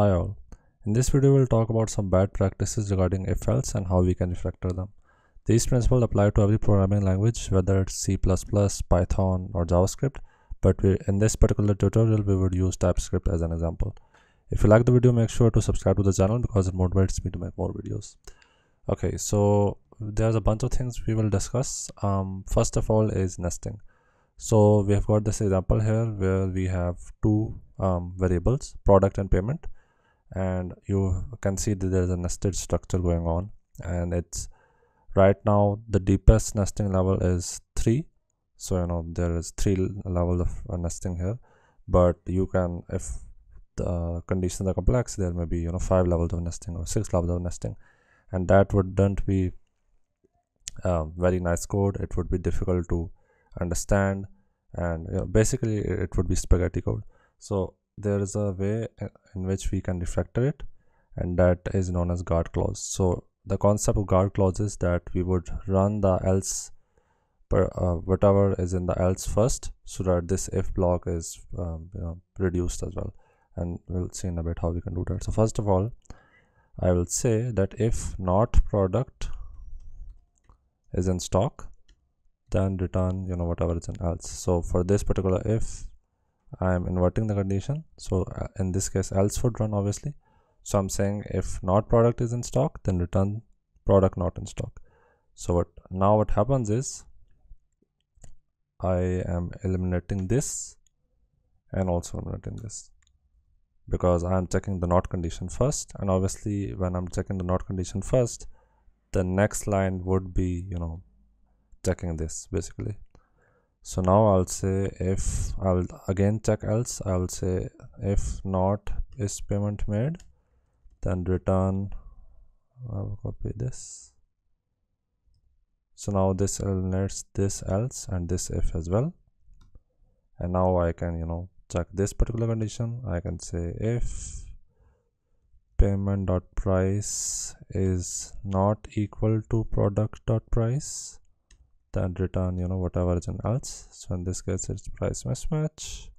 Hi all, in this video we'll talk about some bad practices regarding if-else and how we can refactor them. These principles apply to every programming language, whether it's C++, Python or JavaScript, but in this particular tutorial we would use TypeScript as an example. If you like the video, make sure to subscribe to the channel because it motivates me to make more videos. Okay, so there's a bunch of things we will discuss. First of all is nesting. So we have got this example here where we have two variables, product and payment. And you can see that there's a nested structure going on, and it's right now the deepest nesting level is 3. So there is 3 levels of nesting here, but you can, if the conditions are complex, there may be 5 levels of nesting or 6 levels of nesting, and that wouldn't be very nice code. It would be difficult to understand, and basically it would be spaghetti code. So there is a way in which we can refactor it, and that is known as guard clause. So the concept of guard clause is that we would run the else, whatever is in the else first, so that this if block is reduced as well. And we'll see in a bit how we can do that. So first of all, I will say that if not product is in stock, then return whatever is in else. So for this particular if, I am inverting the condition, so in this case else would run obviously. So I'm saying if not product is in stock, then return product not in stock. So what happens is I am eliminating this and also eliminating this, because I am checking the not condition first, and obviously when I'm checking the not condition first, the next line would be checking this basically. So now I'll say if, I will again check else, I will say if not is payment made, then return, I will copy this. So now this eliminates this else and this if as well. And now I can check this particular condition. I can say if payment.price is not equal to product.price, then return whatever is in else. So in this case it's price mismatch.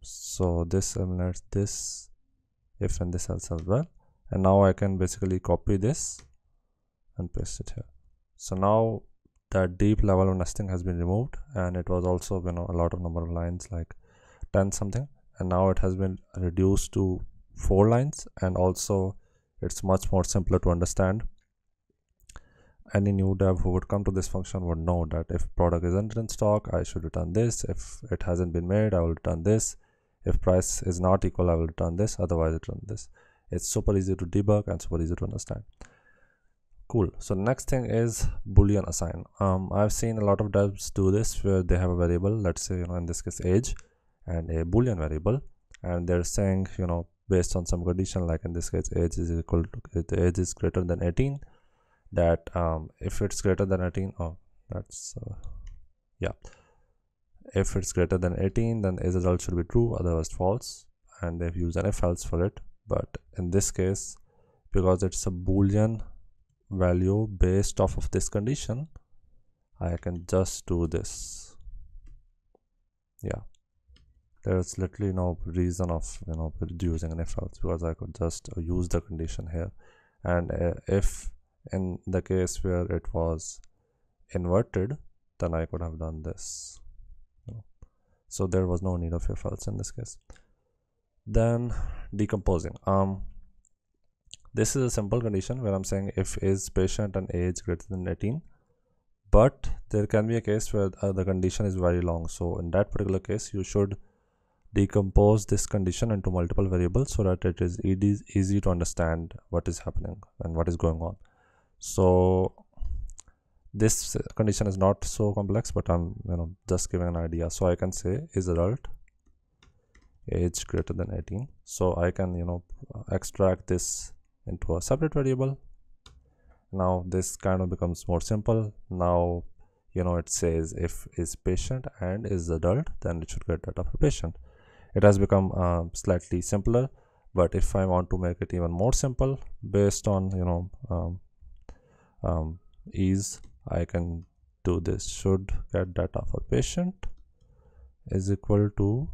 So this eliminates this if and this else as well. And now I can basically copy this and paste it here. So now that deep level of nesting has been removed, and it was also a lot of number of lines, like 10 something, and now it has been reduced to 4 lines, and also it's much more simpler to understand. Any new dev who would come to this function would know that if product isn't in stock, I should return this. If it hasn't been made, I will return this. If price is not equal, I will return this, otherwise return this. It's super easy to debug and super easy to understand. Cool. So next thing is boolean assign. I've seen a lot of devs do this, where they have a variable, let's say in this case age, and a boolean variable, and they're saying based on some condition, like in this case age is equal to, the age is greater than 18, that if it's greater than 18, if it's greater than 18, then age result should be true, otherwise false, and they've used an if else for it. But in this case, because it's a boolean value based off of this condition, I can just do this. There's literally no reason of using an if else, because I could just use the condition here. And if in the case where it was inverted, then I could have done this. So there was no need of if else in this case. Then decomposing. This is a simple condition where I'm saying if is patient and age greater than 18, but there can be a case where the condition is very long. So in that particular case, you should decompose this condition into multiple variables so that it is easy to understand what is happening and what is going on. So this condition is not so complex, but I'm just giving an idea. So I can say is adult age greater than 18. So I can extract this into a separate variable. Now this kind of becomes more simple. Now it says if is patient and is adult, then it should get that of a patient. It has become slightly simpler, but if I want to make it even more simple based on ease, I can do this. Should get data for patient is equal to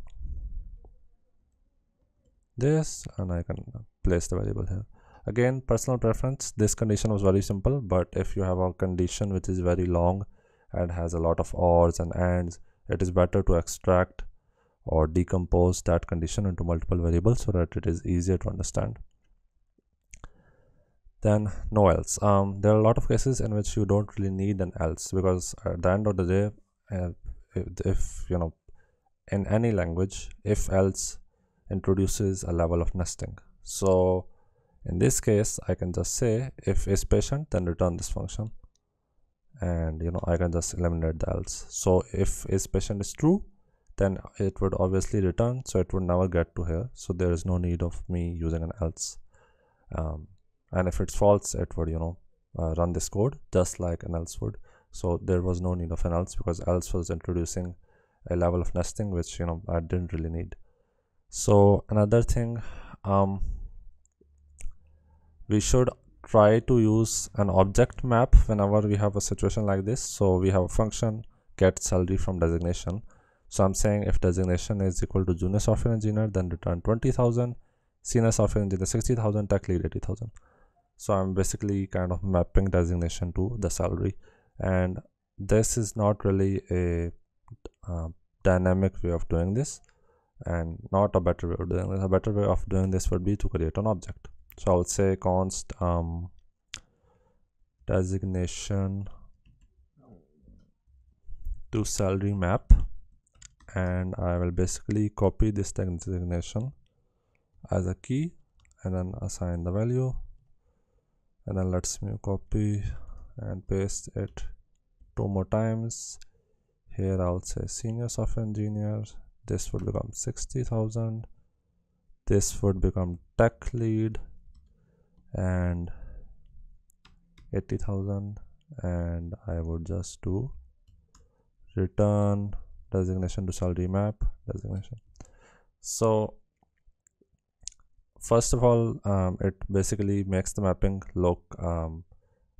this, and I can place the variable here. Again, personal preference. This condition was very simple, but if you have a condition which is very long and has a lot of ors and ands, it is better to extract or decompose that condition into multiple variables so that it is easier to understand. Then no else. There are a lot of cases in which you don't really need an else, because at the end of the day, if you know, in any language, if else introduces a level of nesting. So in this case, I can just say if is patient, then return this function, and you know, I can just eliminate the else. So if is patient is true, then it would obviously return, so it would never get to here. So there is no need of me using an else. And if it's false, it would, you know, run this code just like an else would. So there was no need of an else, because else was introducing a level of nesting which, you know, I didn't really need. So another thing, we should try to use an object map whenever we have a situation like this. So we have a function get salary from designation. So I'm saying if designation is equal to junior software engineer, then return 20,000, senior software engineer 60,000, tech lead 80,000. So I'm basically kind of mapping designation to the salary, and this is not really a dynamic way of doing this, and not a better way of doing this. A better way of doing this would be to create an object. So I would say const designation to salary map, and I will basically copy this designation as a key and then assign the value, and then let's me copy and paste it 2 more times. Here I would say senior software engineer, this would become 60,000, this would become tech lead and 80,000, and I would just do return designation to salary map designation. So first of all, it basically makes the mapping look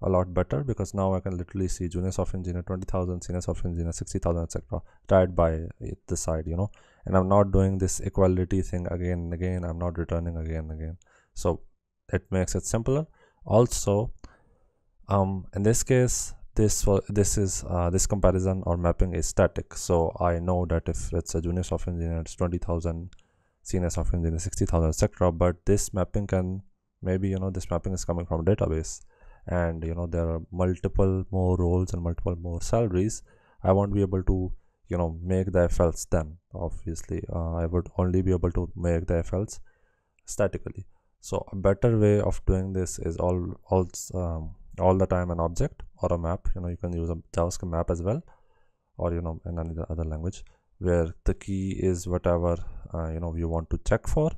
a lot better, because now I can literally see junior software engineer 20,000, senior software engineer 60,000, etc. tied by the side, you know, and I'm not doing this equality thing again and again. I'm not returning again and again. So it makes it simpler. Also, in this case, this comparison or mapping is static. So I know that if it's a junior software engineer, it's 20,000, senior software engineer 60,000, etc. But this mapping can, maybe, you know, this mapping is coming from a database, and you know, there are multiple more roles and multiple more salaries. I won't be able to, you know, make the FLs then, obviously. I would only be able to make the FLs statically. So a better way of doing this is all the time an object or a map. You know, you can use a JavaScript map as well, or you know, in any other language, where the key is whatever you know, you want to check for,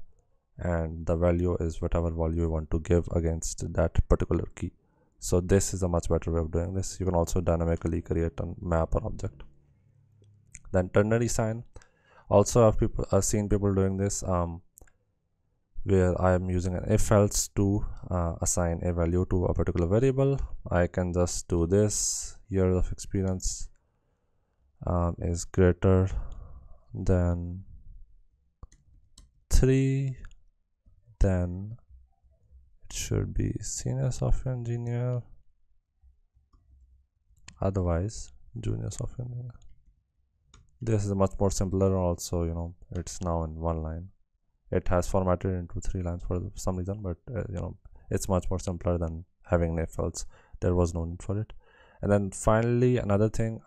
and the value is whatever value you want to give against that particular key. So this is a much better way of doing this. You can also dynamically create a map or object. Then ternary sign. Also, I've seen people doing this, where I am using an if else to assign a value to a particular variable. I can just do this. Years of experience is greater than 3, then it should be senior software engineer, otherwise junior software engineer. This is much more simpler. Also, you know, it's now in one line. It has formatted into 3 lines for some reason, but you know, it's much more simpler than having if else. There was no need for it. And then finally, another thing,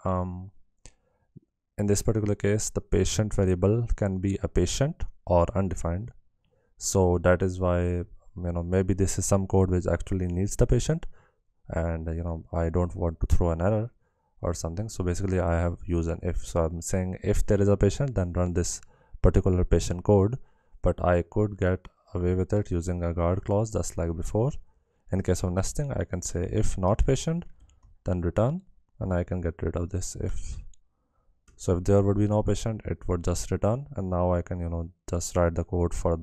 in this particular case, the patient variable can be a patient or undefined. So that is why, you know, maybe this is some code which actually needs the patient, and you know, I don't want to throw an error or something. So basically I have used an if. So I'm saying if there is a patient, then run this particular patient code, but I could get away with it using a guard clause just like before. In case of nesting, I can say if not patient, then return, and I can get rid of this if. So if there would be no patient, it would just return, and now I can, you know, just write the code for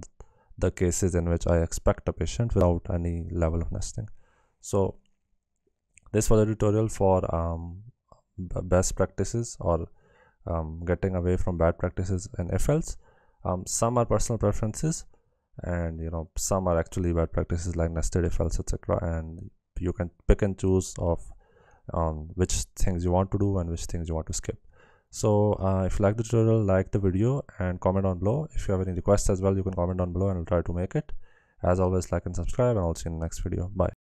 the cases in which I expect a patient without any level of nesting. So this was a tutorial for best practices, or getting away from bad practices and if else. Some are personal preferences, and you know, some are actually bad practices like nested if else, etc. And you can pick and choose of which things you want to do and which things you want to skip. So if you like the tutorial, like the video and comment down below. If you have any requests as well, you can comment down below and I'll try to make it. As always, like and subscribe, and I'll see you in the next video. Bye.